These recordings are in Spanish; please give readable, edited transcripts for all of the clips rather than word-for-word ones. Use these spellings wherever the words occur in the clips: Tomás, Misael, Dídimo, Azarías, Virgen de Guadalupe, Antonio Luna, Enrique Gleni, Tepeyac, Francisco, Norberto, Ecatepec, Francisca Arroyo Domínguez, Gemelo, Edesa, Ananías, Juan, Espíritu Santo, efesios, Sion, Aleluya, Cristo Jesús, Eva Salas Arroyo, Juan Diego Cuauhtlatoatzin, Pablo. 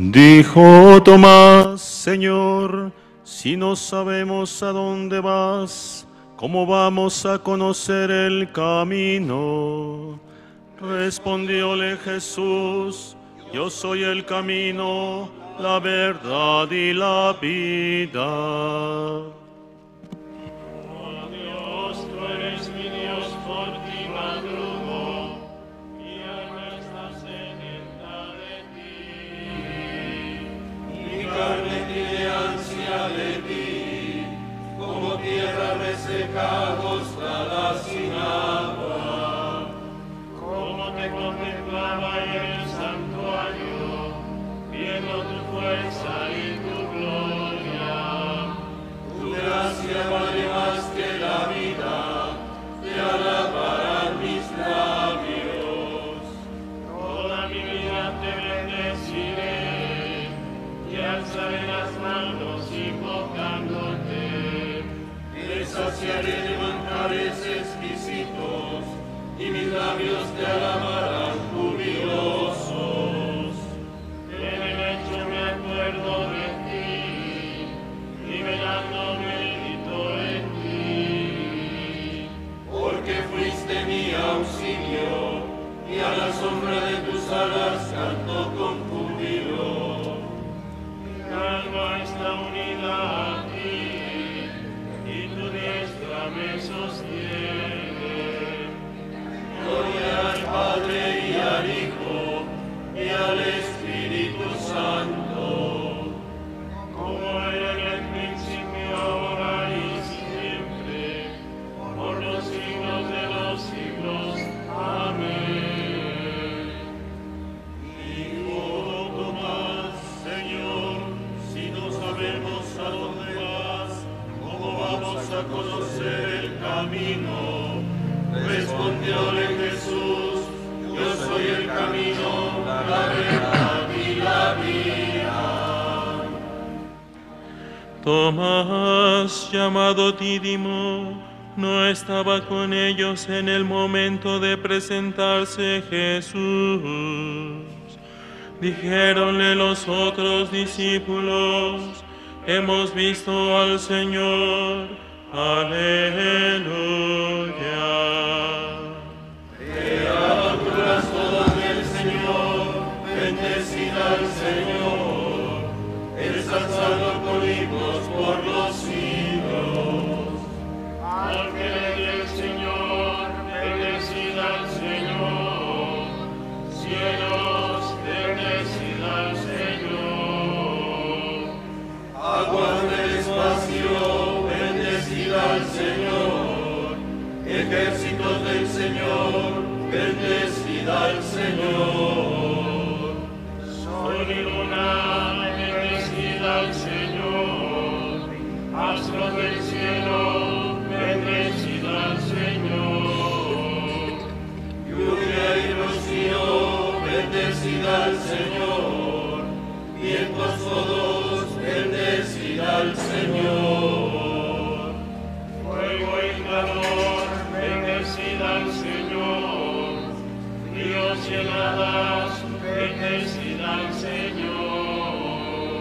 Dijo Tomás: Señor, si no sabemos a dónde vas, ¿cómo vamos a conocer el camino? Respondióle Jesús: Yo soy el camino, la verdad y la vida. Carne tiene ansia de ti, como tierra reseca agostada sin agua. Como te contemplaba en el santuario, viendo tu fuerza y tu gloria. Tu gracia vale más que la vida, te alabarán mis labios. Toda mi vida te bendeciré, alzaré las manos invocándote. Te saciaré de manjares exquisitos, y mis labios te alabarán jubilosos. En el hecho me acuerdo de ti, liberándome grito en ti. Porque fuiste mi auxilio, y a la sombra de tus alas canto con júbilo. Alma está unida a ti, y tu diestra me sostiene. Gloria al Padre y al Hijo y al Espíritu Santo, como era en el principio, ahora y siempre, por los siglos de los siglos. Amén. A conocer el camino. Respondióle Jesús: Yo soy el camino, la verdad y la vida. Tomás, llamado Dídimo, no estaba con ellos en el momento de presentarse Jesús. Dijéronle los otros discípulos: Hemos visto al Señor. Aleluya. Criaturas todas del Señor, bendecida al Señor, ensalzado por himnos por los siglos. Ángeles del Señor, bendecida al Señor, cielos, bendecida al Señor, aguas del espacio, al Señor, ejércitos del Señor, bendecida al Señor. Sol y luna, bendecida al Señor, astros del cielo, bendecida al Señor. Lluvia y rocío, bendecida al Señor, vientos todos, bendecida al Señor. Fuego y calor, bendecida al Señor, ríos y heladas, bendecida al Señor.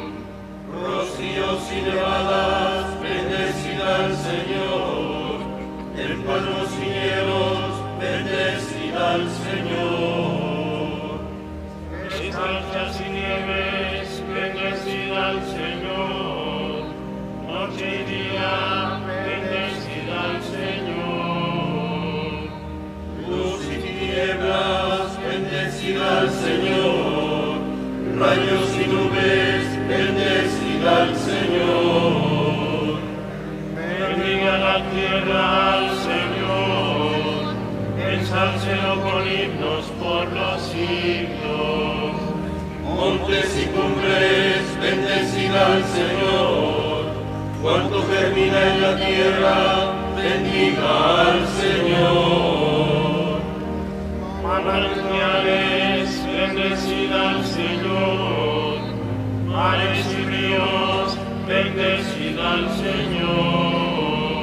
Rocíos y nevadas, bendecida al Señor, empalmos y hielos, bendecida al Señor. Escarchas y nieves, bendecida al Señor, noche y día, bendecida al Señor. Luz y tinieblas, bendecida al Señor, rayos y nubes, bendecida al Señor. Bendiga la tierra al Señor, ensálcelo con himnos por los siglos. Montes y cumbres, bendecida al Señor, cuanto germina en la tierra, bendiga al Señor. Manantiales, bendecida al Señor, mares y ríos, bendecida al Señor.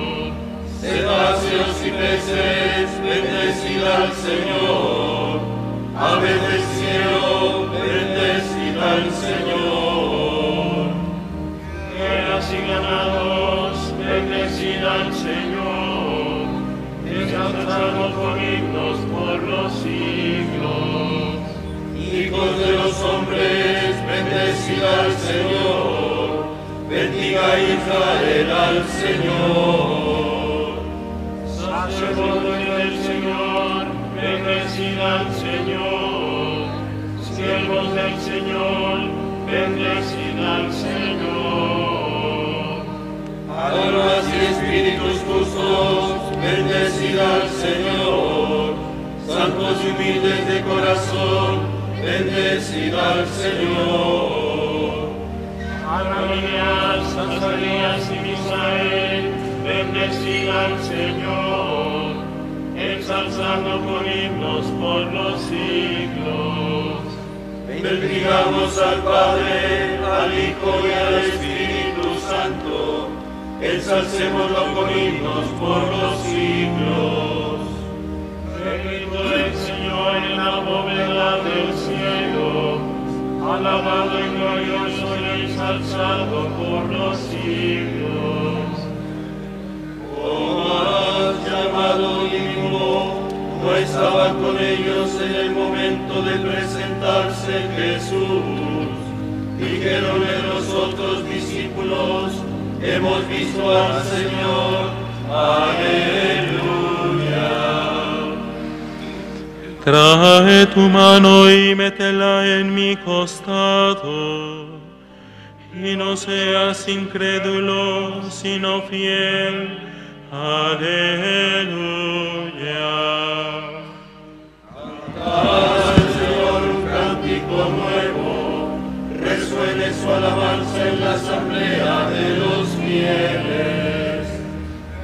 Cetáceos y peces, bendecida al Señor, aves del cielo, bendecida al Señor. pecados, bendecid al Señor, descansamos con himnos por los siglos. Hijos de los hombres, bendecid al Señor, bendiga Israel al Señor. Sacerdotes del Señor, bendecid al Señor, siervos del Señor, bendecid al Señor. Almas y espíritus justos, bendecid al Señor. Santos y humildes de corazón, bendecid al Señor. Ananías, Azarías y Misael, bendecid al Señor, ensalzando con himnos por los siglos. Bendigamos al Padre, al Hijo y al Espíritu Santo, ensalcémoslo con himnos por los siglos. Bendito el Señor en la bóveda del cielo, alabado y glorioso y ensalzado por los siglos. Oh, más llamado Dídimo, no estaba con ellos en el momento de presentarse Jesús. Dijéronle los otros discípulos, hemos visto al Señor. Aleluya. Trae tu mano y métela en mi costado, y no seas incrédulo, sino fiel. Aleluya. Cantad al Señor un cántico nuevo, resuene su alabanza en la asamblea de los fieles.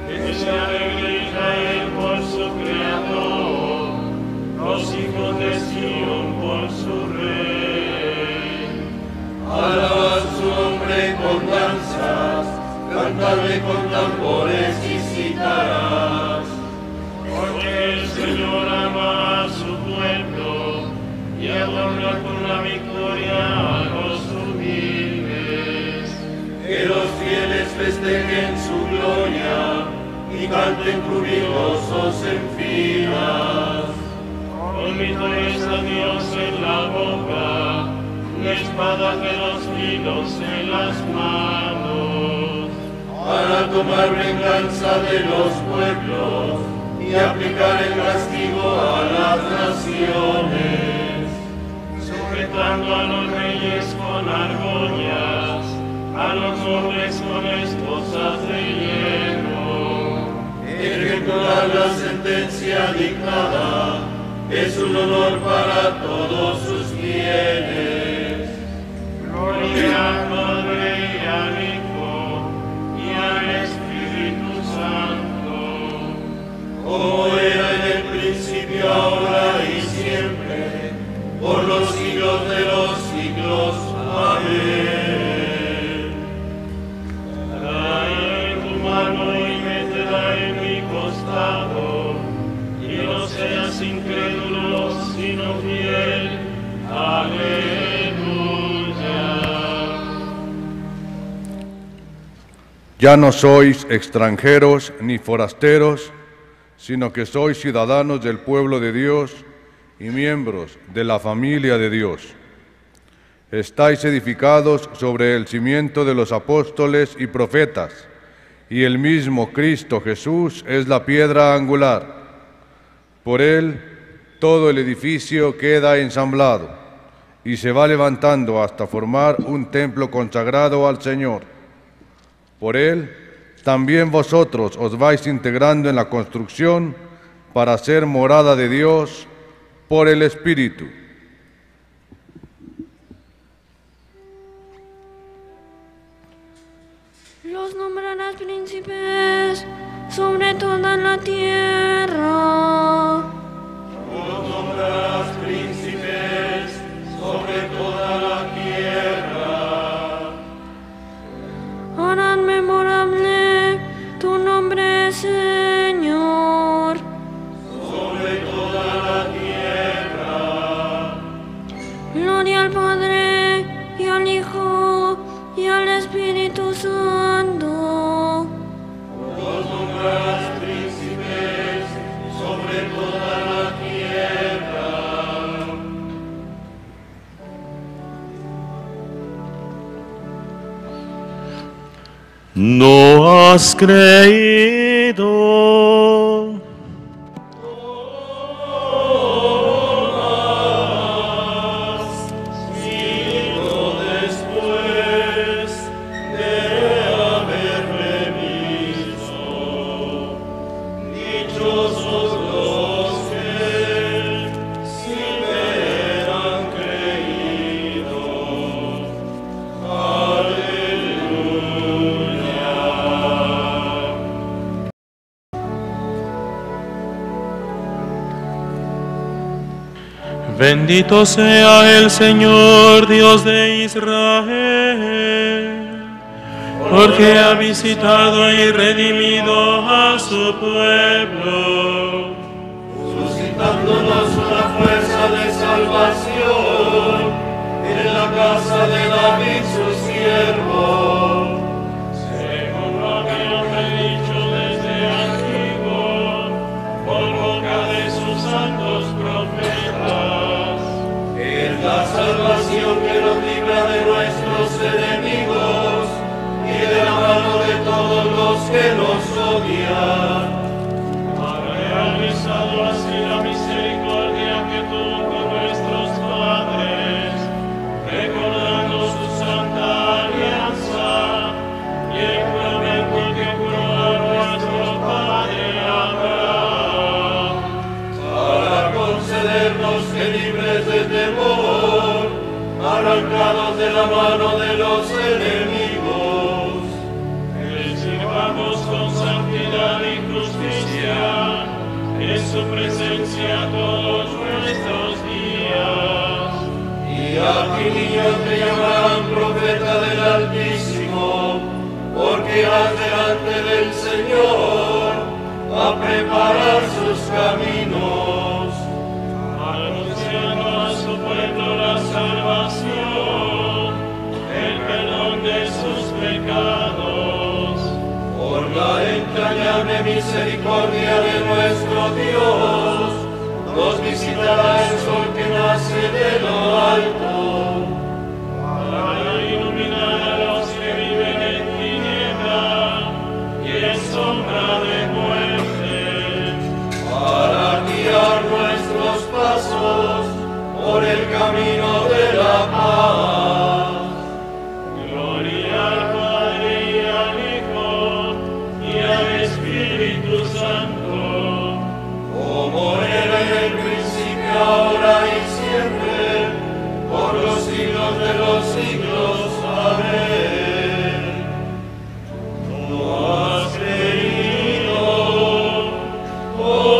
Que se alegre Israel por su Creador, los hijos de Sion por su Rey. Alabad su nombre con danzas, cantadle con tambores y citarás. Porque el Señor ama a su pueblo y adorna con la victoria a los humildes. Que los fieles festejen su gloria y canten jubilosos en filas. Con vítores a Dios en la boca, la espada de los filos en las manos, para tomar venganza de los pueblos y aplicar el castigo a las naciones, sujetando a los reyes con argollas, a los nobles con esposas de hierro. Ejecutar la sentencia dictada es un honor para todos sus fieles. Gloria al Padre y al Hijo Santo, como era en el principio, ahora y siempre, por los siglos de los siglos. Amén. Trae tu mano y métela en mi costado, y no seas incrédulo, sino fiel. Amén. Ya no sois extranjeros ni forasteros, sino que sois ciudadanos del pueblo de Dios y miembros de la familia de Dios. Estáis edificados sobre el cimiento de los apóstoles y profetas, y el mismo Cristo Jesús es la piedra angular. Por él todo el edificio queda ensamblado y se va levantando hasta formar un templo consagrado al Señor. Por él, también vosotros os vais integrando en la construcción para ser morada de Dios por el Espíritu. Los nombrarás príncipes sobre toda la tierra. Los nombrarás príncipes sobre toda la tierra. Harán memorable tu nombre, Señor, sobre toda la tierra. Gloria al Padre, y al Hijo, y al Espíritu Santo. No has creído, no más, sino después de haberme visto. Dichosos los que si me han creído. Aleluya. Bendito sea el Señor, Dios de Israel, porque ha visitado y redimido a su pueblo, suscitándonos una fuerza de salvación en la casa de David, su siervo, según lo que nos ha dicho desde antiguo, por boca de sus santos profetas. La salvación que nos libra de nuestros enemigos y de la mano de todos los que nos odian. Ha realizado así la misericordia que tuvo con nuestros padres, recordando su santa alianza y el juramento que juró a nuestro padre Abraham, para concedernos que libres de temor, arrancados de la mano de los enemigos, les sirvamos con santidad y justicia en su presencia todos nuestros días. Y a ti, niño, te llamarán profeta del Altísimo, porque vas delante del Señor a preparar sus caminos, anunciando a su pueblo la salvación, el perdón de sus pecados, por la entrañable misericordia de nuestro Dios, nos visitará el sol que nace de lo alto, para iluminar a los que viven en tiniebla y en sombra de muerte, para guiar nuestros pasos por el camino de la paz. Gloria al Padre y al Hijo y al Espíritu Santo, como era en el principio, ahora y siempre, por los siglos de los siglos. Amén. No has creído, oh,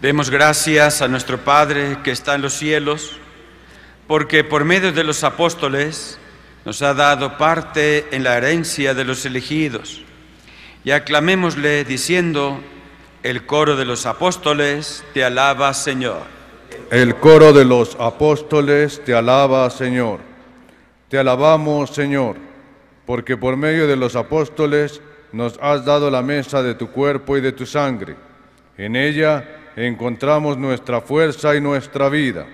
demos gracias a nuestro Padre que está en los cielos, porque por medio de los apóstoles nos ha dado parte en la herencia de los elegidos. Y aclamémosle diciendo, el coro de los apóstoles te alaba, Señor. El coro de los apóstoles te alaba, Señor. Te alabamos, Señor, porque por medio de los apóstoles nos has dado la mesa de tu cuerpo y de tu sangre. En ella encontramos nuestra fuerza y nuestra vida.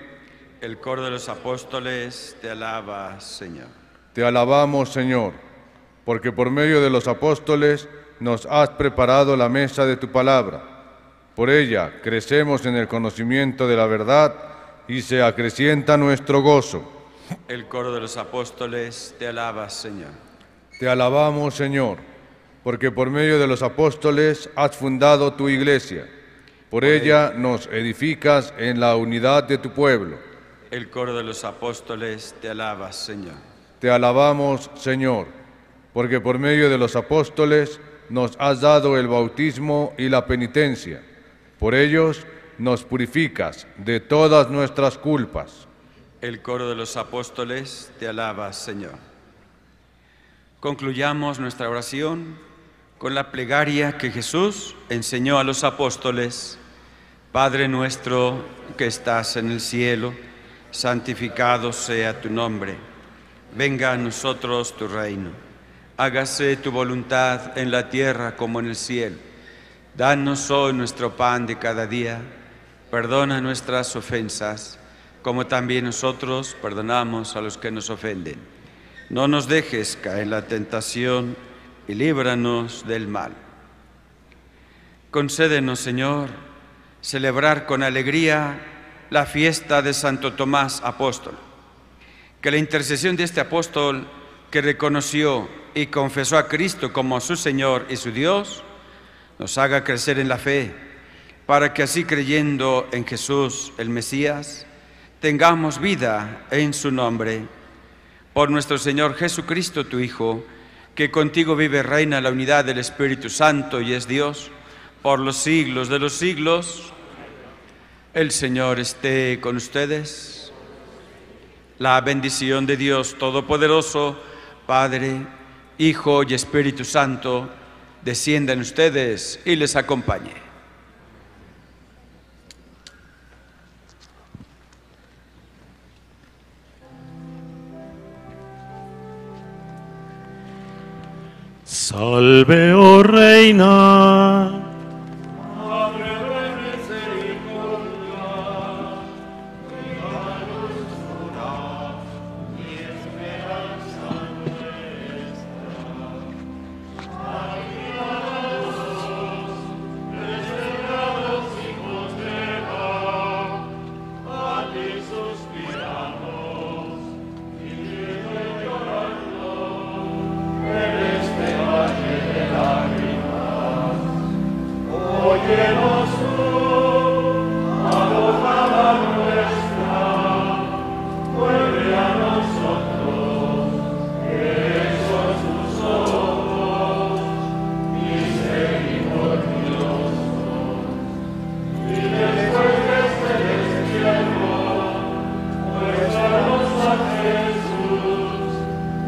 El coro de los apóstoles te alaba, Señor. Te alabamos, Señor, porque por medio de los apóstoles nos has preparado la mesa de tu palabra. Por ella crecemos en el conocimiento de la verdad y se acrecienta nuestro gozo. El coro de los apóstoles te alaba, Señor. Te alabamos, Señor, porque por medio de los apóstoles has fundado tu iglesia. Por ella nos edificas en la unidad de tu pueblo. El coro de los apóstoles te alaba, Señor. Te alabamos, Señor, porque por medio de los apóstoles nos has dado el bautismo y la penitencia. Por ellos nos purificas de todas nuestras culpas. El coro de los apóstoles te alaba, Señor. Concluyamos nuestra oración con la plegaria que Jesús enseñó a los apóstoles. Padre nuestro que estás en el cielo, santificado sea tu nombre. Venga a nosotros tu reino. Hágase tu voluntad en la tierra como en el cielo. Danos hoy nuestro pan de cada día. Perdona nuestras ofensas, como también nosotros perdonamos a los que nos ofenden. No nos dejes caer en la tentación y líbranos del mal. Concédenos, Señor, celebrar con alegría la fiesta de Santo Tomás Apóstol. Que la intercesión de este apóstol, que reconoció y confesó a Cristo como su Señor y su Dios, nos haga crecer en la fe, para que así, creyendo en Jesús el Mesías, tengamos vida en su nombre. Por nuestro Señor Jesucristo, tu Hijo, que contigo vive y reina la unidad del Espíritu Santo y es Dios, por los siglos de los siglos. El Señor esté con ustedes. La bendición de Dios Todopoderoso, Padre, Hijo y Espíritu Santo, descienda en ustedes y les acompañe. Salve, oh Reina, Madre de misericordia, viva dulzura y esperanza nuestra. Ayúdanos, desterrados hijos de Eva, a ti suspiramos y te llorando. Óyenos tú, adorada nuestra, vuelve a nosotros esos tus ojos, misericordiosos, y después de este destierro, muéstranos a Jesús,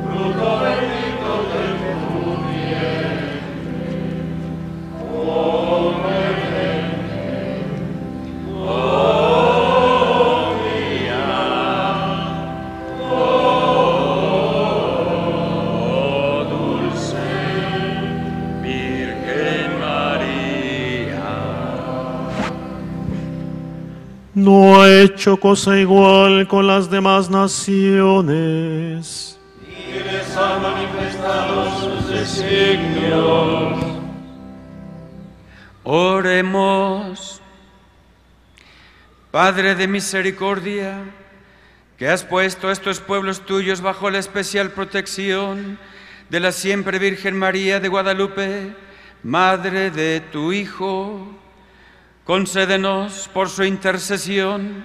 fruto bendito de tu vientre. Oh, Virgen, oh, mía, oh, dulce Virgen María. No ha hecho cosa igual con las demás naciones, y les ha manifestado sus designios. Oremos. Padre de misericordia, que has puesto a estos pueblos tuyos bajo la especial protección de la siempre Virgen María de Guadalupe, Madre de tu Hijo, concédenos por su intercesión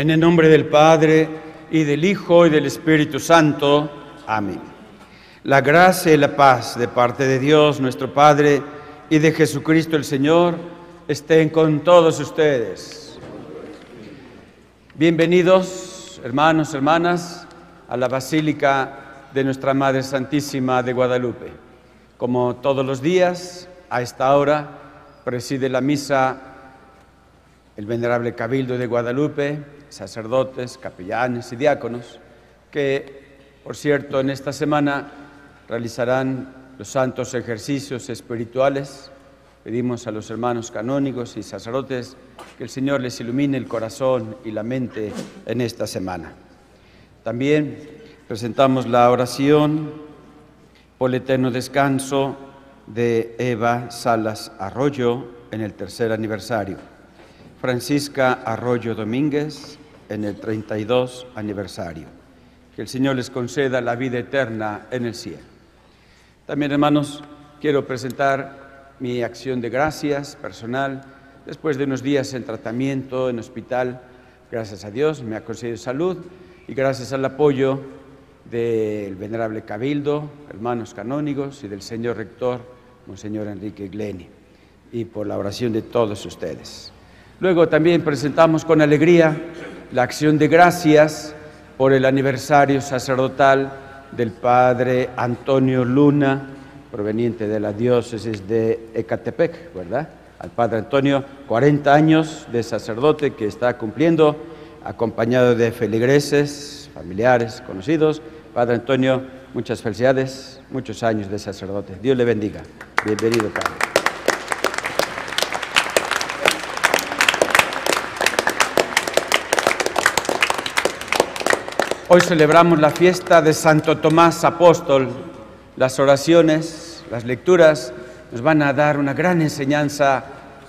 En el nombre del Padre, y del Hijo, y del Espíritu Santo. Amén. La gracia y la paz de parte de Dios, nuestro Padre, y de Jesucristo el Señor, estén con todos ustedes. Bienvenidos, hermanos, hermanas, a la Basílica de nuestra Madre Santísima de Guadalupe. Como todos los días, a esta hora, preside la misa el Venerable Cabildo de Guadalupe, sacerdotes, capellanes y diáconos, que, por cierto, en esta semana realizarán los santos ejercicios espirituales. Pedimos a los hermanos canónigos y sacerdotes que el Señor les ilumine el corazón y la mente en esta semana. También presentamos la oración por el eterno descanso de Eva Salas Arroyo en el tercer aniversario, Francisca Arroyo Domínguez en el 32 aniversario. Que el Señor les conceda la vida eterna en el cielo. También, hermanos, quiero presentar mi acción de gracias personal. Después de unos días en tratamiento en hospital, gracias a Dios me ha concedido salud, y gracias al apoyo del Venerable Cabildo, hermanos canónigos, y del señor rector, Monseñor Enrique Gleni, y por la oración de todos ustedes. Luego también presentamos con alegría la acción de gracias por el aniversario sacerdotal del padre Antonio Luna, proveniente de la diócesis de Ecatepec, ¿verdad? Al padre Antonio, 40 años de sacerdote que está cumpliendo, acompañado de feligreses, familiares, conocidos. Padre Antonio, muchas felicidades, muchos años de sacerdote. Dios le bendiga. Bienvenido, padre. Hoy celebramos la fiesta de Santo Tomás Apóstol. Las oraciones, las lecturas nos van a dar una gran enseñanza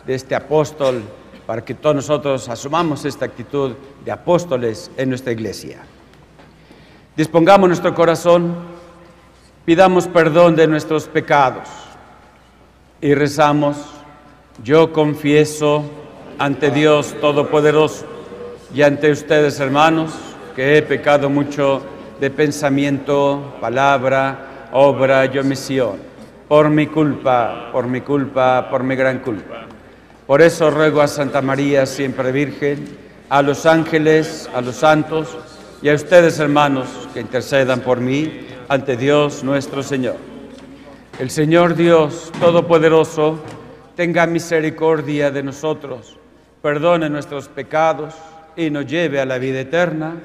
de este apóstol para que todos nosotros asumamos esta actitud de apóstoles en nuestra iglesia. Dispongamos nuestro corazón, pidamos perdón de nuestros pecados y rezamos: yo confieso ante Dios Todopoderoso y ante ustedes, hermanos, que he pecado mucho de pensamiento, palabra, obra y omisión, por mi gran culpa. Por eso ruego a Santa María, siempre Virgen, a los ángeles, a los santos y a ustedes, hermanos, que intercedan por mí ante Dios nuestro Señor. El Señor Dios Todopoderoso tenga misericordia de nosotros, perdone nuestros pecados y nos lleve a la vida eterna.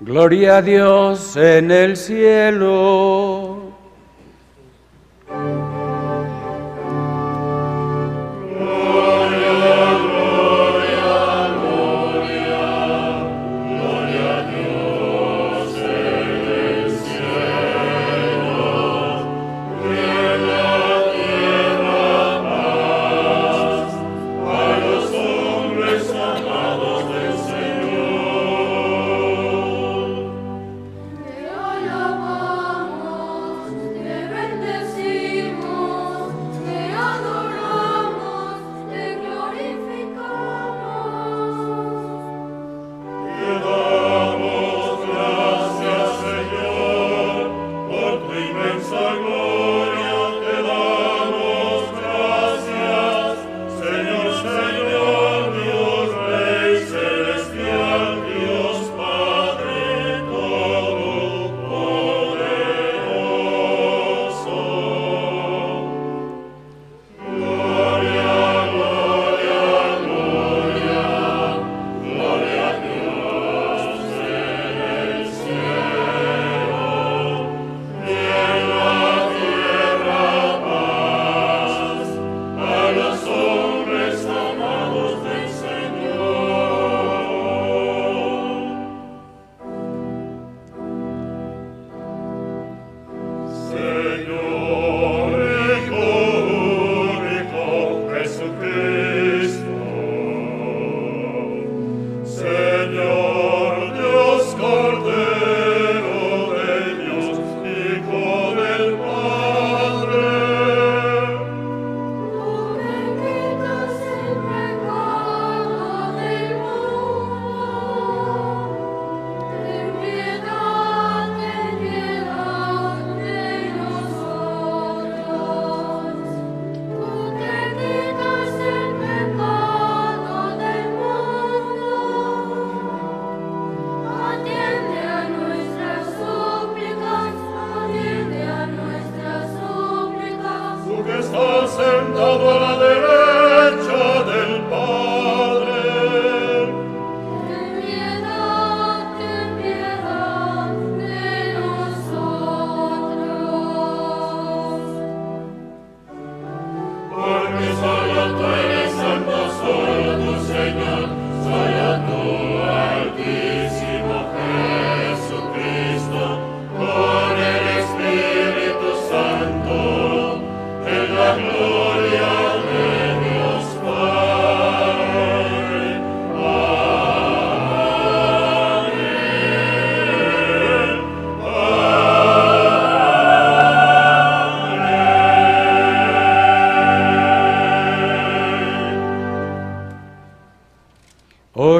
Gloria a Dios en el cielo.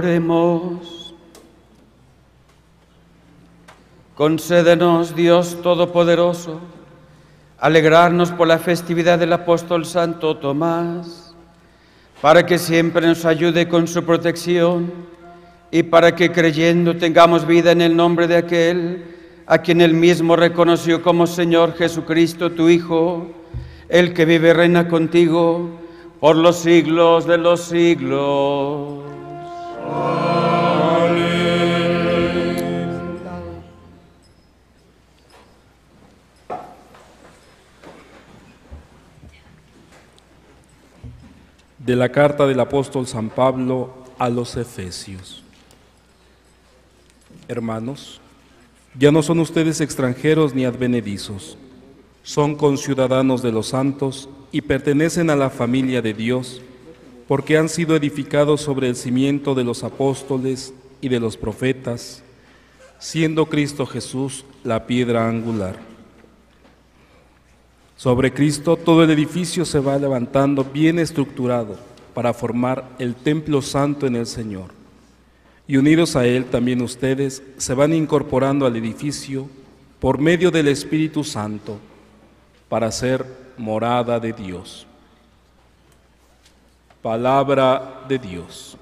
Oremos. Concédenos, Dios Todopoderoso, alegrarnos por la festividad del apóstol Santo Tomás, para que siempre nos ayude con su protección y para que creyendo tengamos vida en el nombre de aquel a quien él mismo reconoció como Señor Jesucristo, tu Hijo, el que vive y reina contigo por los siglos de los siglos. De la carta del apóstol San Pablo a los Efesios. Hermanos, ya no son ustedes extranjeros ni advenedizos, son conciudadanos de los santos y pertenecen a la familia de Dios, porque han sido edificados sobre el cimiento de los apóstoles y de los profetas, siendo Cristo Jesús la piedra angular. Sobre Cristo todo el edificio se va levantando bien estructurado para formar el templo santo en el Señor. Y unidos a Él también ustedes se van incorporando al edificio por medio del Espíritu Santo para ser morada de Dios. Palabra de Dios.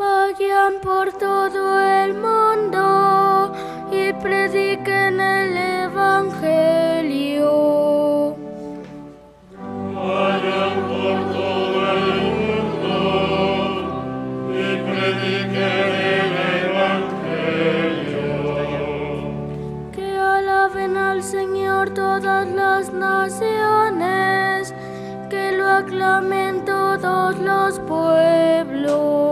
Vayan por todo el mundo y prediquen el Evangelio. Vayan por todo el mundo y prediquen el Evangelio. Que alaben al Señor todas las naciones, que lo aclamen todos los pueblos.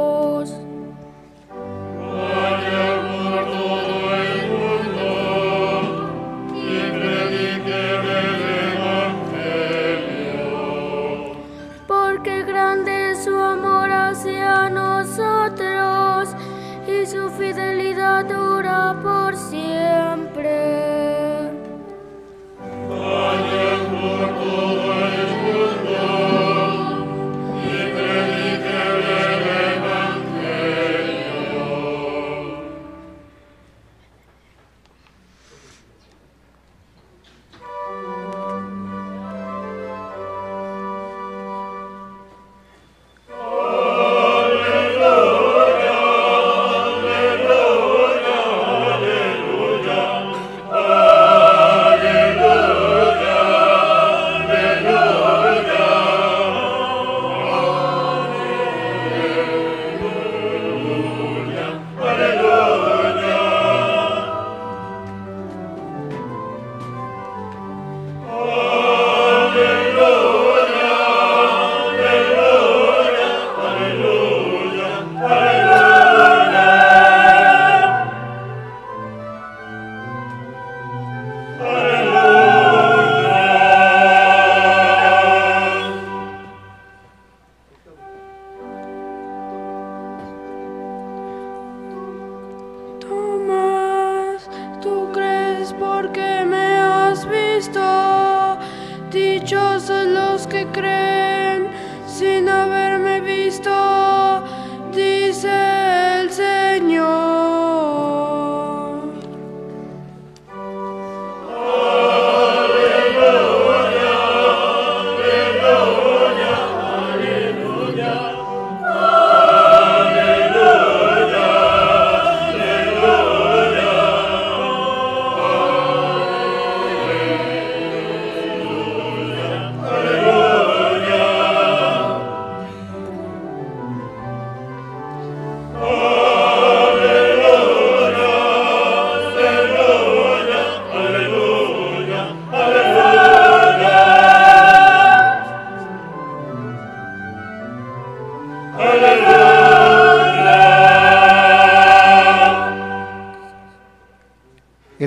Su fidelidad dura por siempre. Vayan por todo el mundo y prediquen el Evangelio.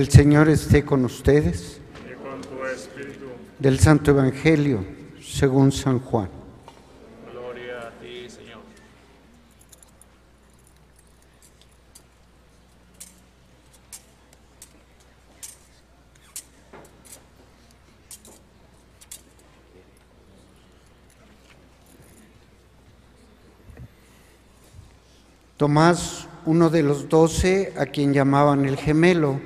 Señor esté con ustedes. Y con tu espíritu. Del Santo Evangelio según San Juan. Gloria a ti, Señor. Tomás, uno de los 12, a quien llamaban el Gemelo,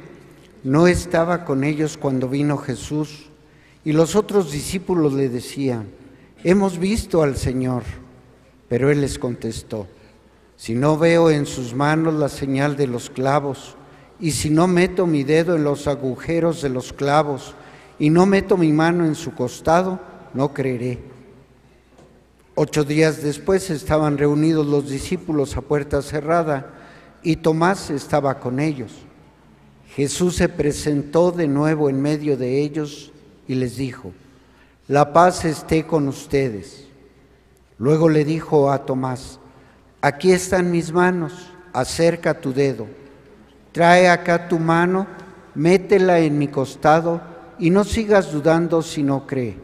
no estaba con ellos cuando vino Jesús, y los otros discípulos le decían: «Hemos visto al Señor». Pero él les contestó: «Si no veo en sus manos la señal de los clavos, y si no meto mi dedo en los agujeros de los clavos, y no meto mi mano en su costado, no creeré». 8 días después estaban reunidos los discípulos a puerta cerrada, y Tomás estaba con ellos. Jesús se presentó de nuevo en medio de ellos y les dijo: «La paz esté con ustedes». Luego le dijo a Tomás: «Aquí están mis manos, acerca tu dedo. Trae acá tu mano, métela en mi costado y no sigas dudando si no cree».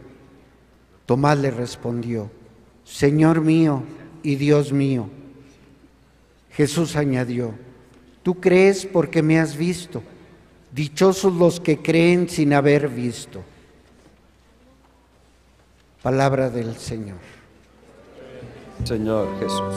Tomás le respondió: «Señor mío y Dios mío». Jesús añadió: «Tú crees porque me has visto. Dichosos los que creen sin haber visto». Palabra del Señor. Señor Jesús.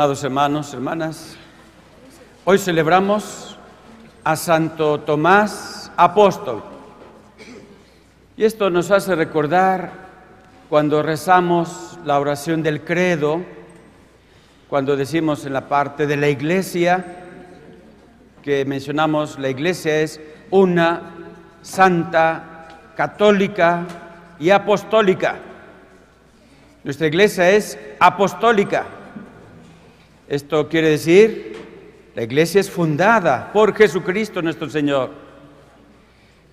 Amados hermanos, hermanas, hoy celebramos a Santo Tomás Apóstol, y esto nos hace recordar cuando rezamos la oración del credo, cuando decimos en la parte de la iglesia, que mencionamos la iglesia es una, santa, católica y apostólica. Nuestra iglesia es apostólica. Esto quiere decir, la iglesia es fundada por Jesucristo nuestro Señor.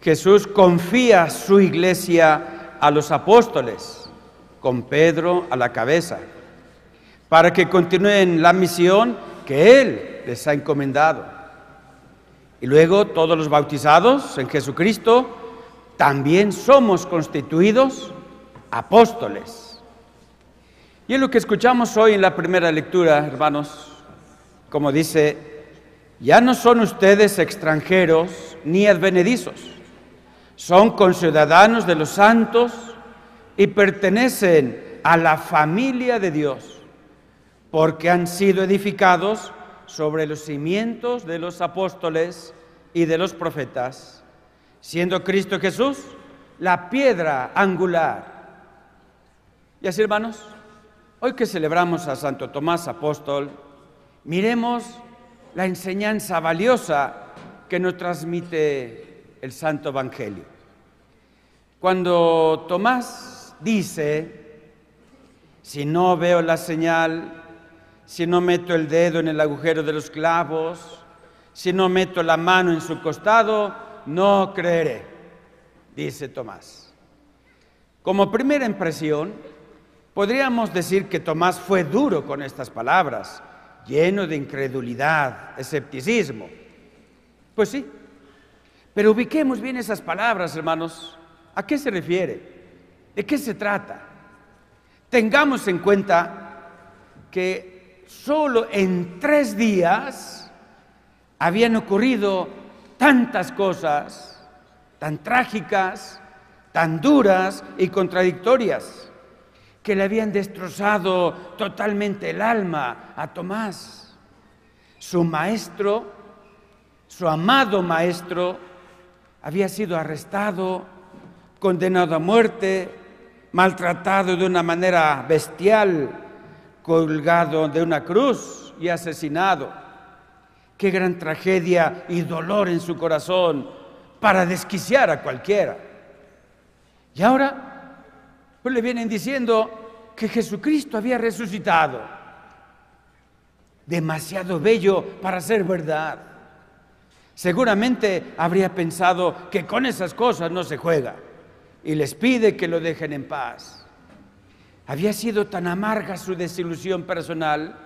Jesús confía su iglesia a los apóstoles, con Pedro a la cabeza, para que continúen la misión que Él les ha encomendado. Y luego todos los bautizados en Jesucristo también somos constituidos apóstoles. Y es lo que escuchamos hoy en la primera lectura, hermanos, como dice: «Ya no son ustedes extranjeros ni advenedizos, son conciudadanos de los santos y pertenecen a la familia de Dios, porque han sido edificados sobre los cimientos de los apóstoles y de los profetas, siendo Cristo Jesús la piedra angular». Y así, hermanos, hoy que celebramos a Santo Tomás Apóstol, miremos la enseñanza valiosa que nos transmite el Santo Evangelio. Cuando Tomás dice: «Si no veo la señal, si no meto el dedo en el agujero de los clavos, si no meto la mano en su costado, no creeré», dice Tomás. Como primera impresión, podríamos decir que Tomás fue duro con estas palabras, lleno de incredulidad, escepticismo. Pues sí, pero ubiquemos bien esas palabras, hermanos. ¿A qué se refiere? ¿De qué se trata? Tengamos en cuenta que solo en 3 días habían ocurrido tantas cosas, tan trágicas, tan duras y contradictorias, que le habían destrozado totalmente el alma a Tomás. Su maestro, su amado maestro, había sido arrestado, condenado a muerte, maltratado de una manera bestial, colgado de una cruz y asesinado. Qué gran tragedia y dolor en su corazón para desquiciar a cualquiera. Y ahora, pues le vienen diciendo que Jesucristo había resucitado, demasiado bello para ser verdad. Seguramente habría pensado que con esas cosas no se juega y les pide que lo dejen en paz. Había sido tan amarga su desilusión personal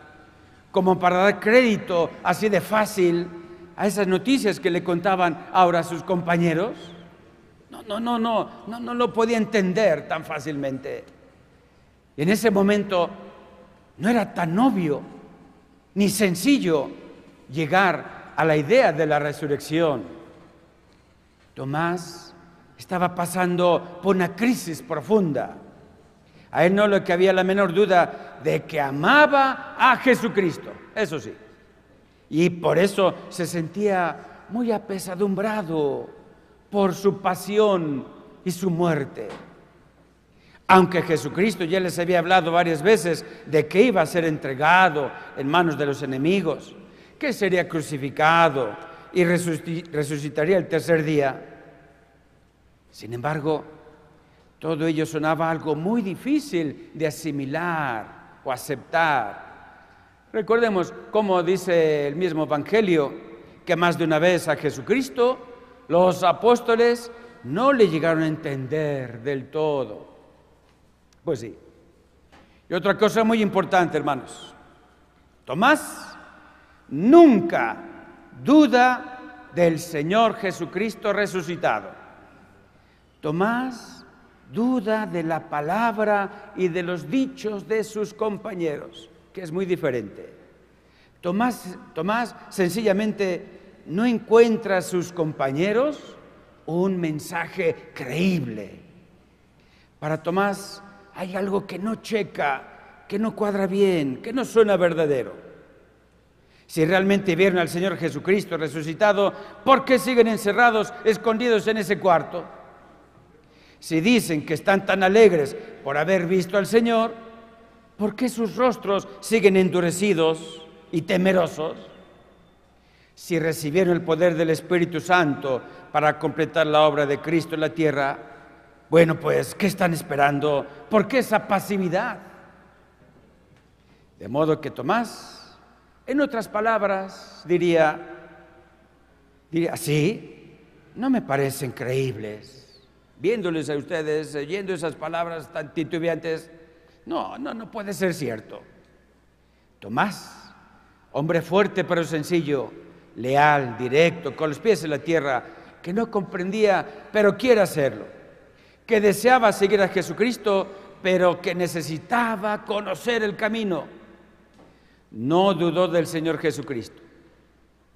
como para dar crédito así de fácil a esas noticias que le contaban ahora a sus compañeros. No lo podía entender tan fácilmente. En ese momento no era tan obvio ni sencillo llegar a la idea de la resurrección. Tomás estaba pasando por una crisis profunda. A él no le cabía la menor duda de que amaba a Jesucristo, eso sí. Y por eso se sentía muy apesadumbrado por su pasión y su muerte. Aunque Jesucristo ya les había hablado varias veces de que iba a ser entregado en manos de los enemigos, que sería crucificado y resucitaría el tercer día. Sin embargo, todo ello sonaba algo muy difícil de asimilar o aceptar. Recordemos cómo dice el mismo Evangelio, que más de una vez a Jesucristo los apóstoles no le llegaron a entender del todo. Pues sí. Y otra cosa muy importante, hermanos. Tomás nunca duda del Señor Jesucristo resucitado. Tomás duda de la palabra y de los dichos de sus compañeros, que es muy diferente. Tomás sencillamente no encuentra a sus compañeros un mensaje creíble. Para Tomás hay algo que no checa, que no cuadra bien, que no suena verdadero. Si realmente vieron al Señor Jesucristo resucitado, ¿por qué siguen encerrados, escondidos en ese cuarto? Si dicen que están tan alegres por haber visto al Señor, ¿por qué sus rostros siguen endurecidos y temerosos? Si recibieron el poder del Espíritu Santo para completar la obra de Cristo en la tierra, bueno, pues, ¿qué están esperando? ¿Por qué esa pasividad? De modo que Tomás, en otras palabras, diría, sí, no me parecen creíbles. Viéndoles a ustedes, oyendo esas palabras tan titubeantes, no puede ser cierto. Tomás, hombre fuerte pero sencillo, leal, directo, con los pies en la tierra, que no comprendía pero quiere hacerlo, que deseaba seguir a Jesucristo pero que necesitaba conocer el camino, no dudó del Señor Jesucristo.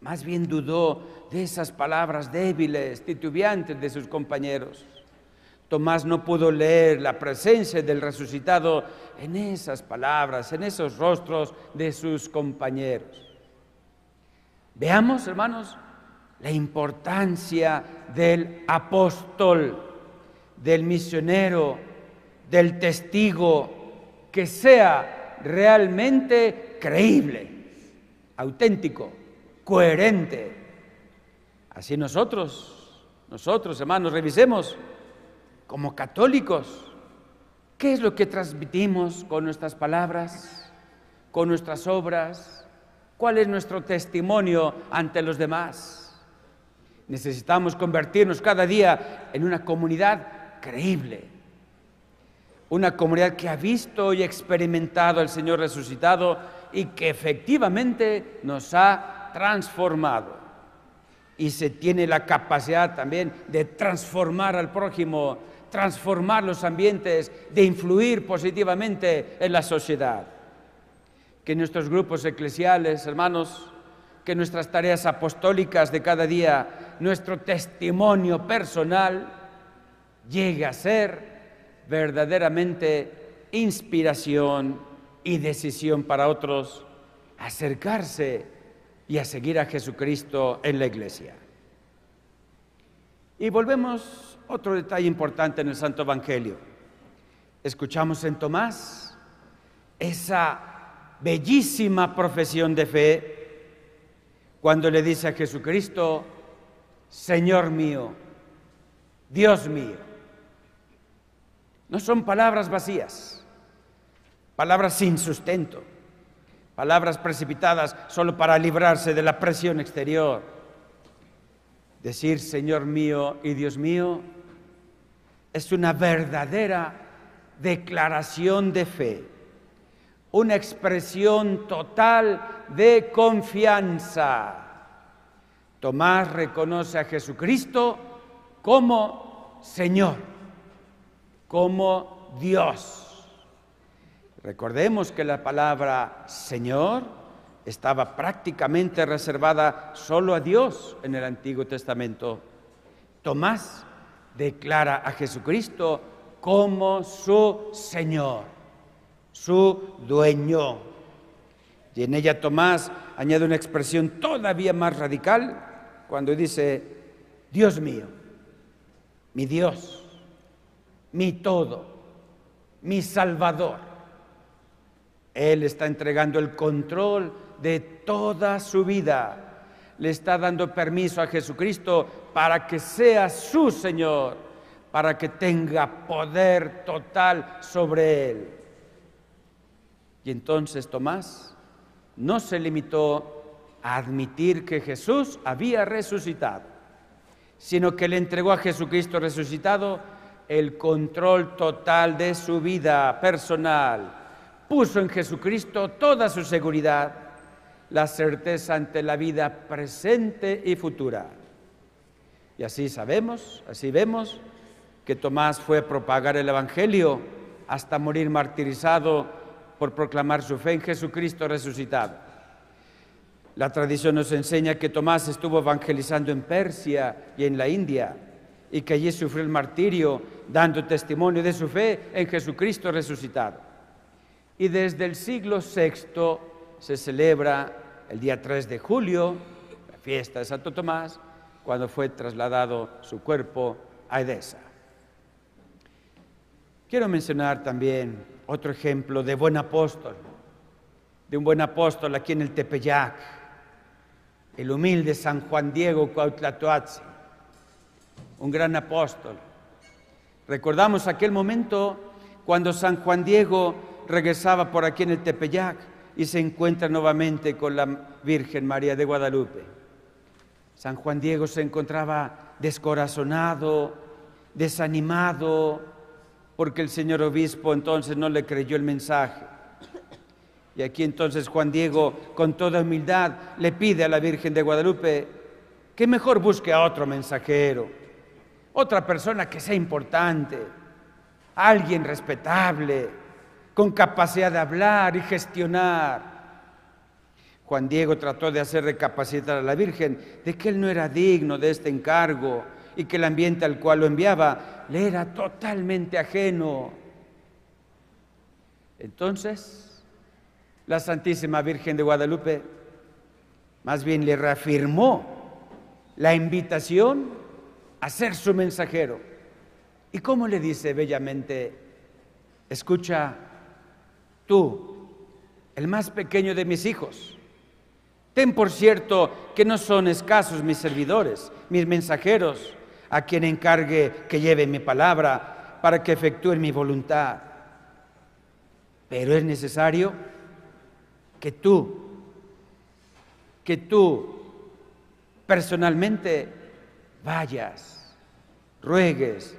Más bien dudó de esas palabras débiles, titubeantes de sus compañeros. Tomás no pudo leer la presencia del resucitado en esas palabras, en esos rostros de sus compañeros. Veamos, hermanos, la importancia del apóstol, del misionero, del testigo, que sea realmente creíble, auténtico, coherente. Así nosotros, hermanos, revisemos. Como católicos, ¿qué es lo que transmitimos con nuestras palabras, con nuestras obras? ¿Cuál es nuestro testimonio ante los demás? Necesitamos convertirnos cada día en una comunidad creíble, una comunidad que ha visto y experimentado al Señor resucitado y que efectivamente nos ha transformado. Y se tiene la capacidad también de transformar al prójimo, transformar los ambientes, de influir positivamente en la sociedad. Que nuestros grupos eclesiales, hermanos, que nuestras tareas apostólicas de cada día, nuestro testimonio personal, llegue a ser verdaderamente inspiración y decisión para otros, acercarse y a seguir a Jesucristo en la iglesia. Y volvemos a otro detalle importante en el Santo Evangelio. Escuchamos en Tomás esa bellísima profesión de fe cuando le dice a Jesucristo, Señor mío, Dios mío. No son palabras vacías, palabras sin sustento, palabras precipitadas solo para librarse de la presión exterior. Decir Señor mío y Dios mío es una verdadera declaración de fe, una expresión total de confianza. Tomás reconoce a Jesucristo como Señor, como Dios. Recordemos que la palabra Señor estaba prácticamente reservada solo a Dios en el Antiguo Testamento. Tomás declara a Jesucristo como su Señor, su dueño. Y en ella Tomás añade una expresión todavía más radical cuando dice, Dios mío, mi Dios, mi todo, mi Salvador. Él está entregando el control de toda su vida. Le está dando permiso a Jesucristo para que sea su Señor, para que tenga poder total sobre él. Y entonces Tomás no se limitó a admitir que Jesús había resucitado, sino que le entregó a Jesucristo resucitado el control total de su vida personal. Puso en Jesucristo toda su seguridad, la certeza ante la vida presente y futura. Y así sabemos, así vemos, que Tomás fue a propagar el Evangelio hasta morir martirizado por proclamar su fe en Jesucristo resucitado. La tradición nos enseña que Tomás estuvo evangelizando en Persia y en la India, y que allí sufrió el martirio, dando testimonio de su fe en Jesucristo resucitado. Y desde el siglo VI se celebra el día 3 de julio, la fiesta de Santo Tomás, cuando fue trasladado su cuerpo a Edesa. Quiero mencionar también otro ejemplo de buen apóstol, de un buen apóstol aquí en el Tepeyac, el humilde San Juan Diego Cuauhtlatoatzin, un gran apóstol. Recordamos aquel momento cuando San Juan Diego regresaba por aquí en el Tepeyac y se encuentra nuevamente con la Virgen María de Guadalupe. San Juan Diego se encontraba descorazonado, desanimado, porque el señor obispo entonces no le creyó el mensaje. Y aquí entonces Juan Diego, con toda humildad, le pide a la Virgen de Guadalupe que mejor busque a otro mensajero, otra persona que sea importante, alguien respetable, con capacidad de hablar y gestionar. Juan Diego trató de hacer recapacitar a la Virgen de que él no era digno de este encargo, y que el ambiente al cual lo enviaba le era totalmente ajeno. Entonces, la Santísima Virgen de Guadalupe más bien le reafirmó la invitación a ser su mensajero. ¿Y cómo le dice bellamente? Escucha, tú, el más pequeño de mis hijos, ten por cierto que no son escasos mis servidores, mis mensajeros, a quien encargue que lleve mi palabra para que efectúen mi voluntad. Pero es necesario que tú personalmente vayas, ruegues,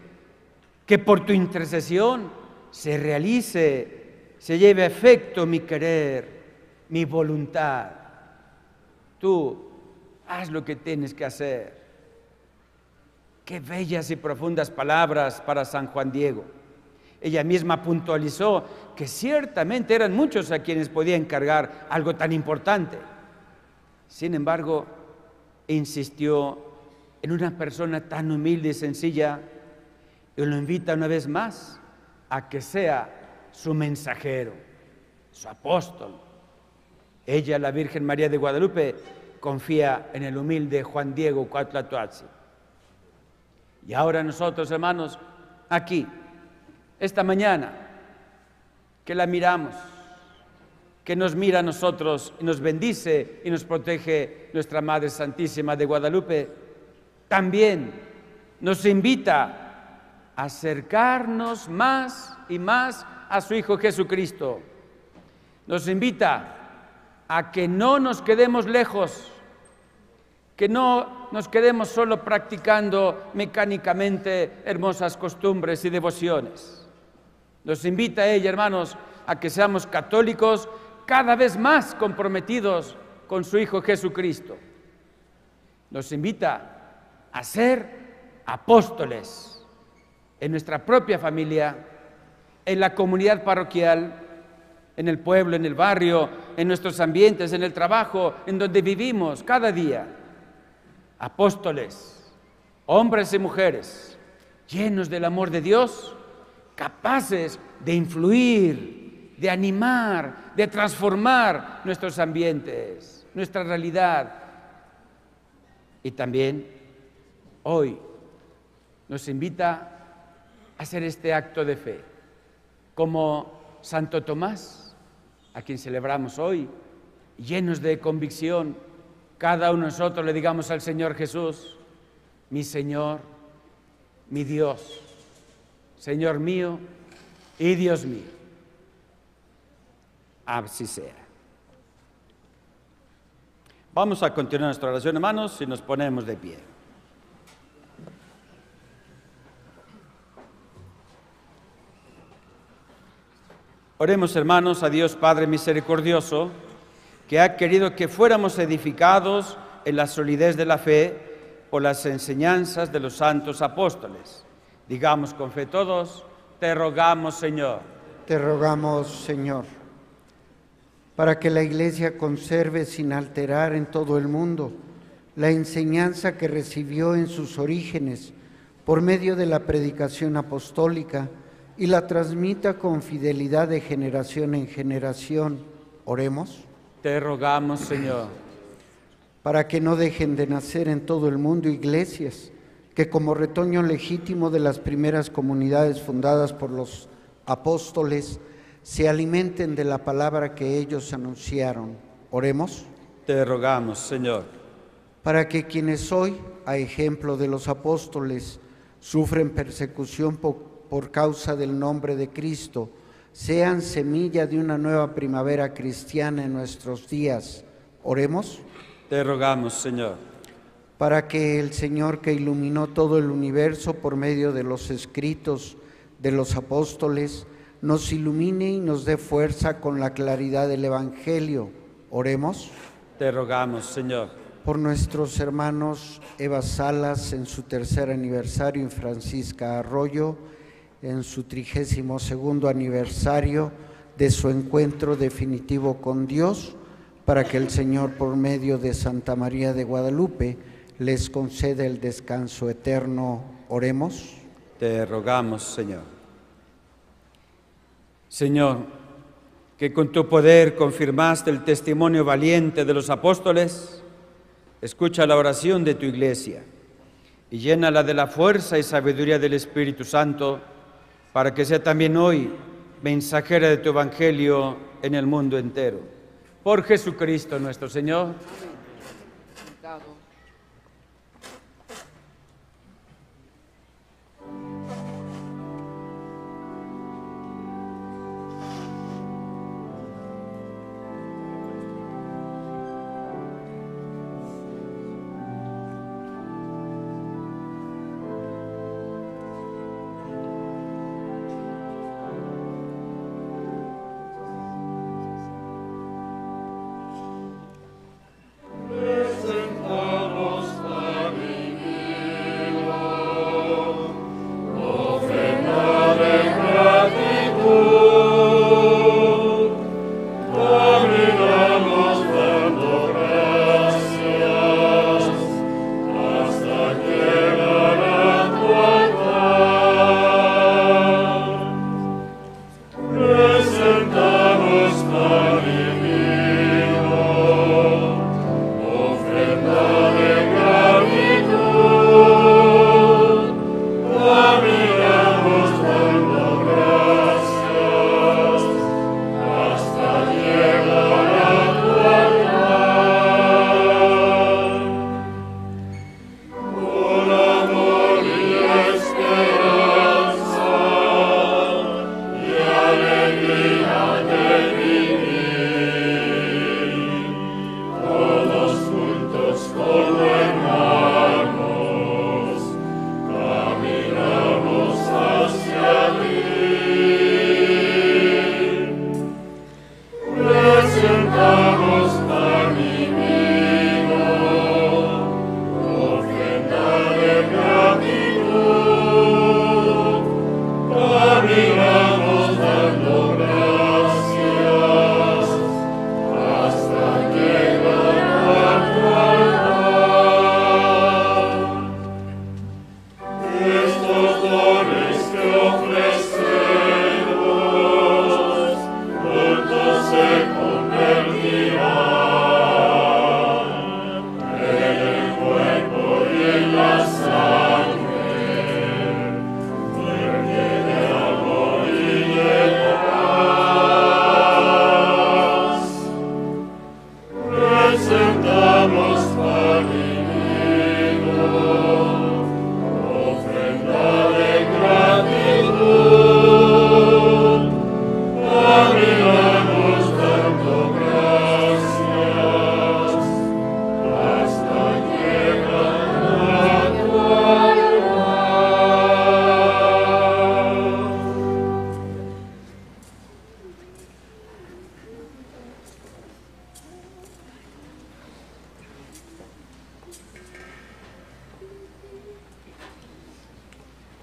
que por tu intercesión se realice, se lleve a efecto mi querer, mi voluntad. Tú haz lo que tienes que hacer. Qué bellas y profundas palabras para San Juan Diego. Ella misma puntualizó que ciertamente eran muchos a quienes podía encargar algo tan importante. Sin embargo, insistió en una persona tan humilde y sencilla y lo invita una vez más a que sea su mensajero, su apóstol. Ella, la Virgen María de Guadalupe, confía en el humilde Juan Diego Cuauhtlatoatzin. Y ahora nosotros, hermanos, aquí, esta mañana, que la miramos, que nos mira a nosotros y nos bendice y nos protege nuestra Madre Santísima de Guadalupe, también nos invita a acercarnos más y más a su Hijo Jesucristo. Nos invita a que no nos quedemos lejos, que no nos quedemos solo practicando mecánicamente hermosas costumbres y devociones. Nos invita a ella, hermanos, a que seamos católicos cada vez más comprometidos con su Hijo Jesucristo. Nos invita a ser apóstoles en nuestra propia familia, en la comunidad parroquial, en el pueblo, en el barrio, en nuestros ambientes, en el trabajo, en donde vivimos cada día. Apóstoles, hombres y mujeres, llenos del amor de Dios, capaces de influir, de animar, de transformar nuestros ambientes, nuestra realidad. Y también hoy nos invita a hacer este acto de fe, como Santo Tomás, a quien celebramos hoy, llenos de convicción. Cada uno de nosotros le digamos al Señor Jesús: mi Señor, mi Dios, Señor mío y Dios mío. Así sea. Vamos a continuar nuestra oración, hermanos, y nos ponemos de pie. Oremos, hermanos, a Dios Padre misericordioso, que ha querido que fuéramos edificados en la solidez de la fe por las enseñanzas de los santos apóstoles. Digamos con fe todos: te rogamos, Señor. Te rogamos, Señor, para que la Iglesia conserve sin alterar en todo el mundo la enseñanza que recibió en sus orígenes por medio de la predicación apostólica y la transmita con fidelidad de generación en generación. Oremos. Te rogamos, Señor, para que no dejen de nacer en todo el mundo iglesias que, como retoño legítimo de las primeras comunidades fundadas por los apóstoles, se alimenten de la palabra que ellos anunciaron. Oremos. Te rogamos, Señor, para que quienes hoy, a ejemplo de los apóstoles, sufren persecución por causa del nombre de Cristo, sean semilla de una nueva primavera cristiana en nuestros días. Oremos. Te rogamos, Señor, para que el Señor, que iluminó todo el universo por medio de los escritos de los apóstoles, nos ilumine y nos dé fuerza con la claridad del Evangelio. Oremos. Te rogamos, Señor, por nuestros hermanos Eva Salas en su tercer aniversario y Francisca Arroyo en su 32º aniversario de su encuentro definitivo con Dios, para que el Señor, por medio de Santa María de Guadalupe, les conceda el descanso eterno. Oremos. Te rogamos, Señor. Señor, que con tu poder confirmaste el testimonio valiente de los apóstoles, escucha la oración de tu Iglesia y llénala de la fuerza y sabiduría del Espíritu Santo, para que sea también hoy mensajera de tu Evangelio en el mundo entero. Por Jesucristo nuestro Señor.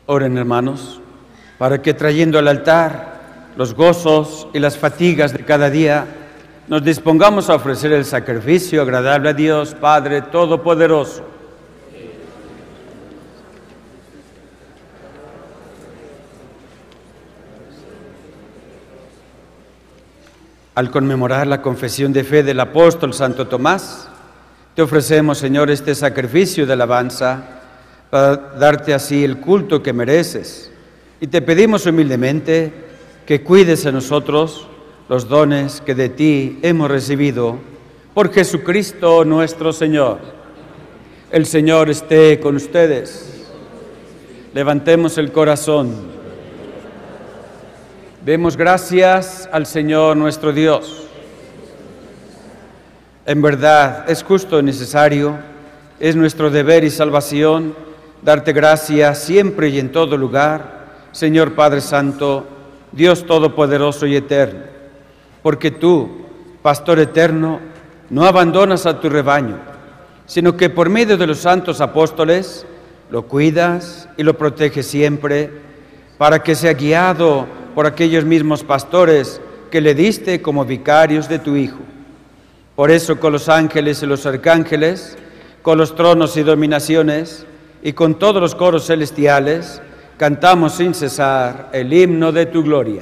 Oren, hermanos, para que trayendo al altar los gozos y las fatigas de cada día, nos dispongamos a ofrecer el sacrificio agradable a Dios Padre Todopoderoso. Al conmemorar la confesión de fe del apóstol Santo Tomás, te ofrecemos, Señor, este sacrificio de alabanza, para darte así el culto que mereces. Y te pedimos humildemente que cuides a nosotros los dones que de ti hemos recibido por Jesucristo nuestro Señor. El Señor esté con ustedes. Levantemos el corazón. Demos gracias al Señor nuestro Dios. En verdad es justo y necesario, es nuestro deber y salvación, darte gracias siempre y en todo lugar, Señor Padre Santo, Dios Todopoderoso y Eterno, porque tú, Pastor Eterno, no abandonas a tu rebaño, sino que por medio de los santos apóstoles lo cuidas y lo proteges siempre, para que sea guiado por aquellos mismos pastores que le diste como vicarios de tu Hijo. Por eso con los ángeles y los arcángeles, con los tronos y dominaciones, y con todos los coros celestiales, cantamos sin cesar el himno de tu gloria.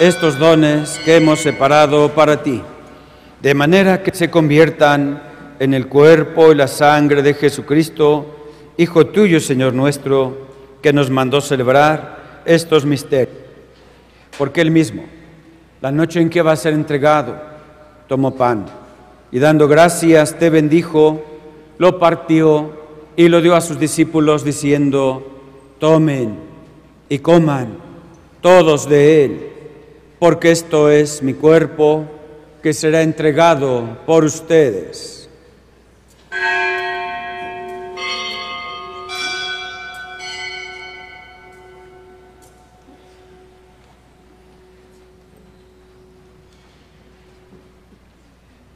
estos dones que hemos separado para ti, de manera que se conviertan en el cuerpo y la sangre de Jesucristo, Hijo tuyo, Señor nuestro, que nos mandó celebrar estos misterios. Porque Él mismo, la noche en que va a ser entregado, tomó pan, y dando gracias te bendijo, lo partió y lo dio a sus discípulos, diciendo: tomen y coman todos de él, porque esto es mi cuerpo, que será entregado por ustedes.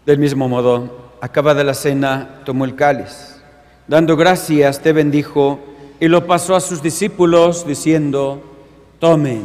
Del mismo modo, acabada la cena, tomó el cáliz. Dando gracias, te bendijo y lo pasó a sus discípulos diciendo: tomen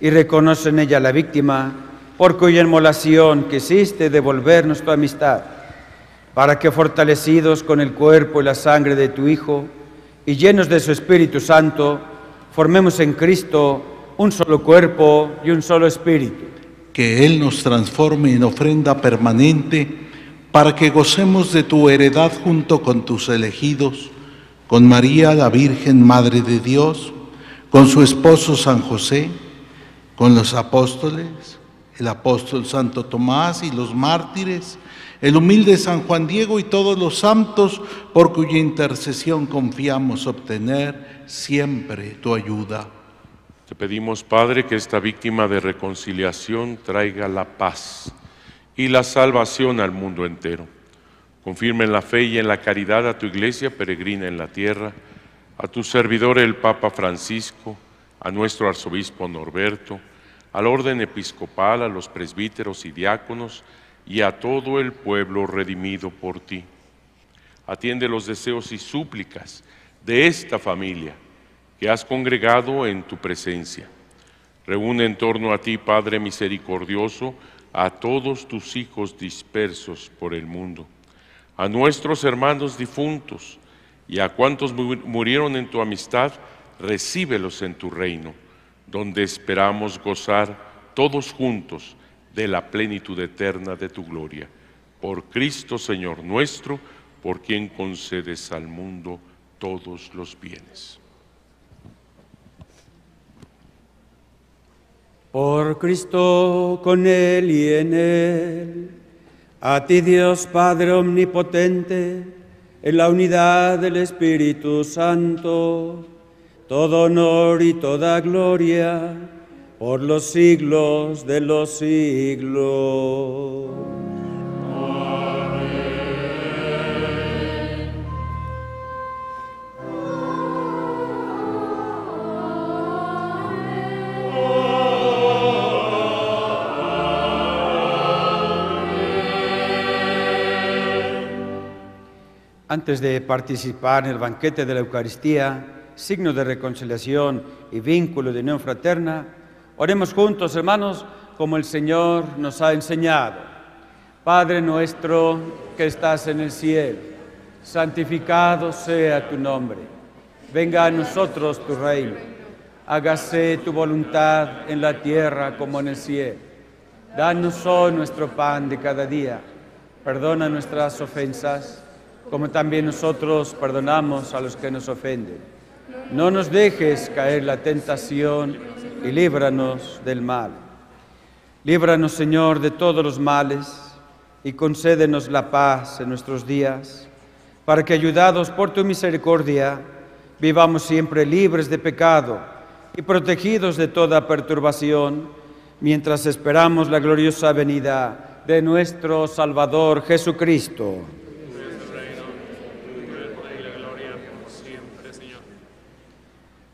y reconoce en ella la víctima por cuya inmolación quisiste devolvernos tu amistad, para que, fortalecidos con el cuerpo y la sangre de tu Hijo y llenos de su Espíritu Santo, formemos en Cristo un solo cuerpo y un solo espíritu. Que Él nos transforme en ofrenda permanente, para que gocemos de tu heredad junto con tus elegidos, con María la Virgen Madre de Dios, con su esposo San José, con los apóstoles, el apóstol Santo Tomás y los mártires, el humilde San Juan Diego y todos los santos, por cuya intercesión confiamos obtener siempre tu ayuda. Te pedimos, Padre, que esta víctima de reconciliación traiga la paz y la salvación al mundo entero. Confirma en la fe y en la caridad a tu Iglesia peregrina en la tierra, a tu servidor el Papa Francisco, a nuestro arzobispo Norberto, al orden episcopal, a los presbíteros y diáconos, y a todo el pueblo redimido por ti. Atiende los deseos y súplicas de esta familia que has congregado en tu presencia. Reúne en torno a ti, Padre misericordioso, a todos tus hijos dispersos por el mundo, a nuestros hermanos difuntos y a cuantos murieron en tu amistad, recíbelos en tu reino, donde esperamos gozar todos juntos de la plenitud eterna de tu gloria. Por Cristo, Señor nuestro, por quien concedes al mundo todos los bienes. Por Cristo, con Él y en Él, a ti Dios Padre omnipotente, en la unidad del Espíritu Santo, todo honor y toda gloria, por los siglos de los siglos. Amén. Antes de participar en el banquete de la Eucaristía, signo de reconciliación y vínculo de unión fraterna, oremos juntos, hermanos, como el Señor nos ha enseñado. Padre nuestro que estás en el cielo, santificado sea tu nombre. Venga a nosotros tu reino. Hágase tu voluntad en la tierra como en el cielo. Danos hoy nuestro pan de cada día. Perdona nuestras ofensas, como también nosotros perdonamos a los que nos ofenden. No nos dejes caer la tentación y líbranos del mal. Líbranos, Señor, de todos los males y concédenos la paz en nuestros días, para que, ayudados por tu misericordia, vivamos siempre libres de pecado y protegidos de toda perturbación, mientras esperamos la gloriosa venida de nuestro Salvador Jesucristo.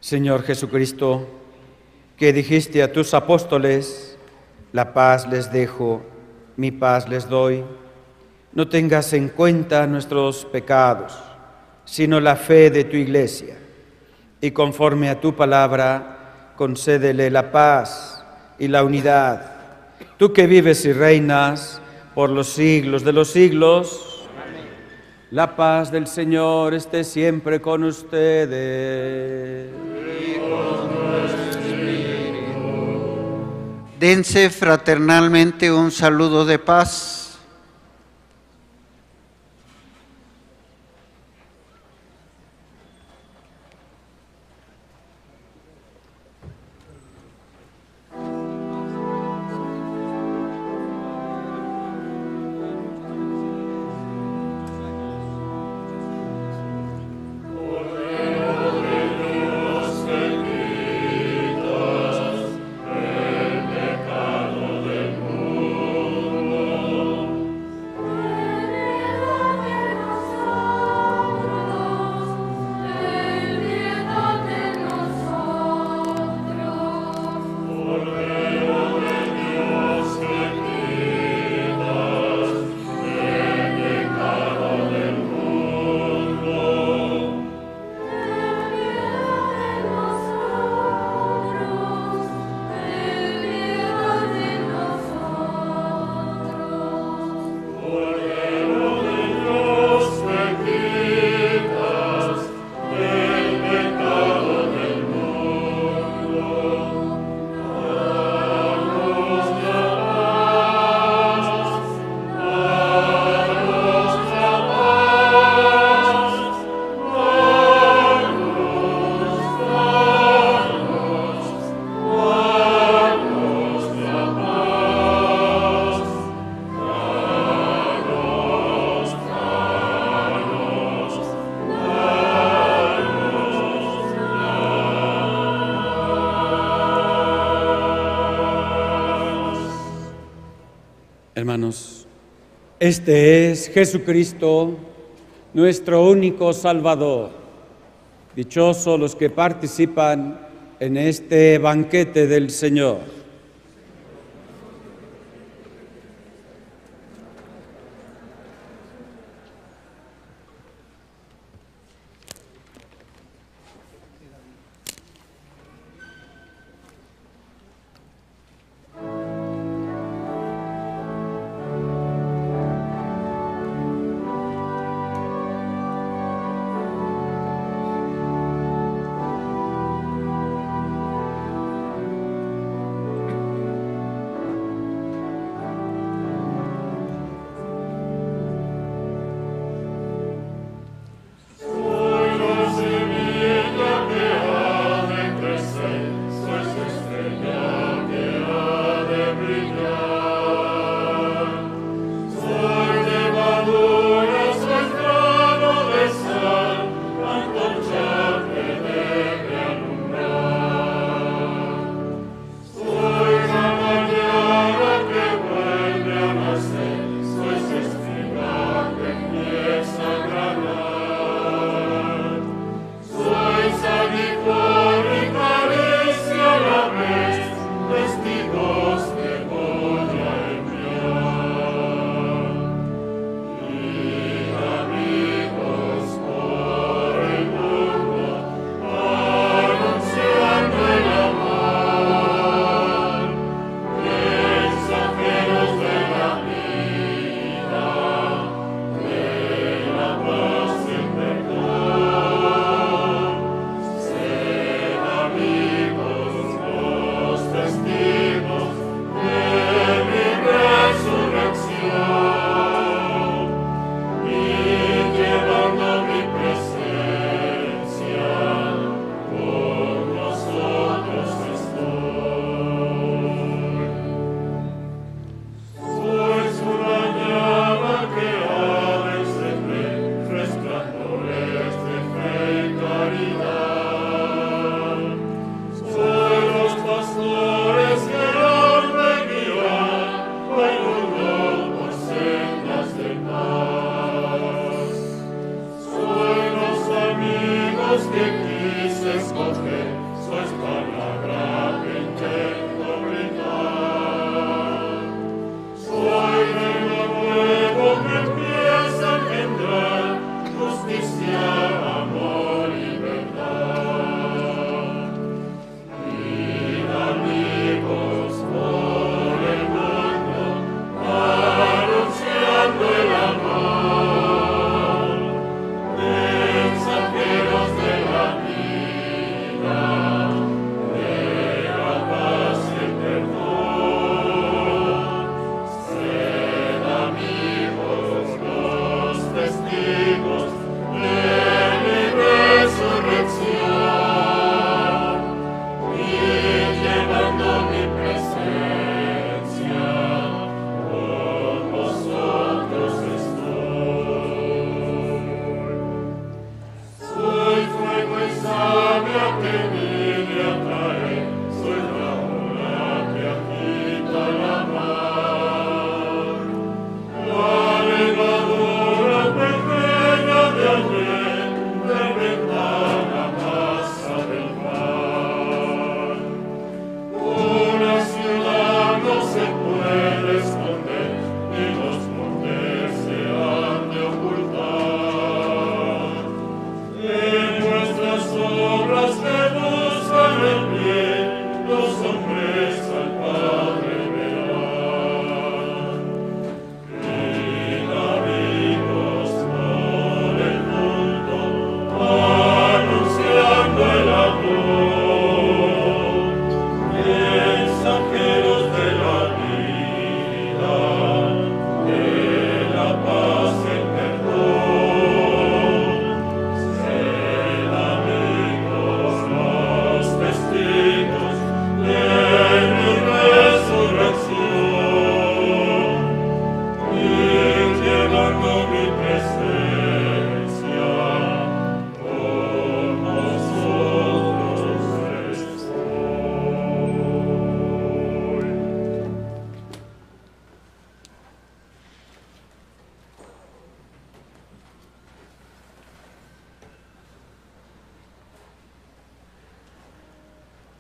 Señor Jesucristo, que dijiste a tus apóstoles: la paz les dejo, mi paz les doy. No tengas en cuenta nuestros pecados, sino la fe de tu Iglesia. Y conforme a tu palabra, concédele la paz y la unidad. Tú que vives y reinas por los siglos de los siglos. Amén. La paz del Señor esté siempre con ustedes. Y con nuestro espíritu. Dense fraternalmente un saludo de paz. Hermanos, este es Jesucristo, nuestro único Salvador. Dichosos los que participan en este banquete del Señor.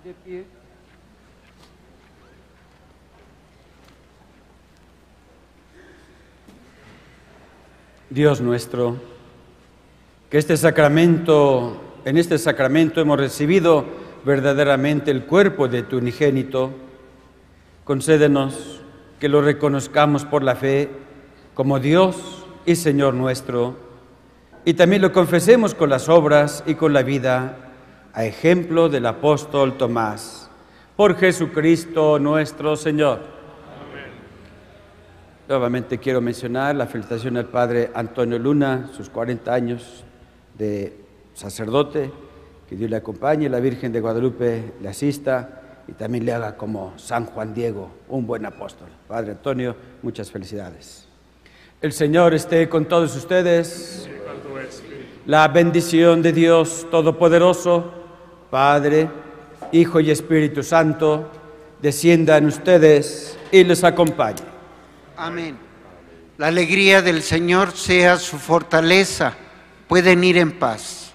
de pie. Dios nuestro, que en este sacramento hemos recibido verdaderamente el cuerpo de tu unigénito, concédenos que lo reconozcamos por la fe como Dios y Señor nuestro, y también lo confesemos con las obras y con la vida, a ejemplo del apóstol Tomás. Por Jesucristo nuestro Señor. Nuevamente quiero mencionar la felicitación al padre Antonio Luna, sus 40 años de sacerdote, que Dios le acompañe, la Virgen de Guadalupe le asista y también le haga como San Juan Diego, un buen apóstol. Padre Antonio, muchas felicidades. El Señor esté con todos ustedes. La bendición de Dios Todopoderoso, Padre, Hijo y Espíritu Santo, descienda en ustedes y les acompañe. Amén. La alegría del Señor sea su fortaleza. Pueden ir en paz.